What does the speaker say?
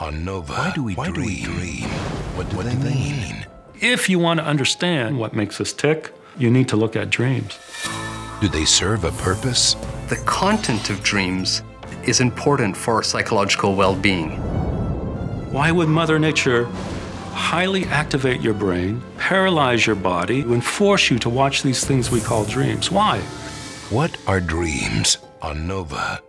On NOVA, why do we dream? What do they mean? If you want to understand what makes us tick, you need to look at dreams. Do they serve a purpose? The content of dreams is important for our psychological well-being. Why would Mother Nature highly activate your brain, paralyze your body, and force you to watch these things we call dreams? Why? What are dreams on NOVA?